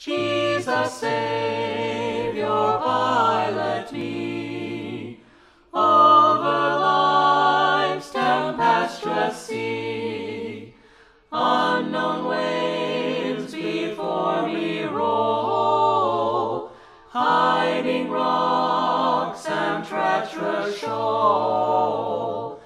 Jesus, Savior, I let me over life's tempestuous sea. Unknown waves before me roll, hiding rocks and treacherous shoal.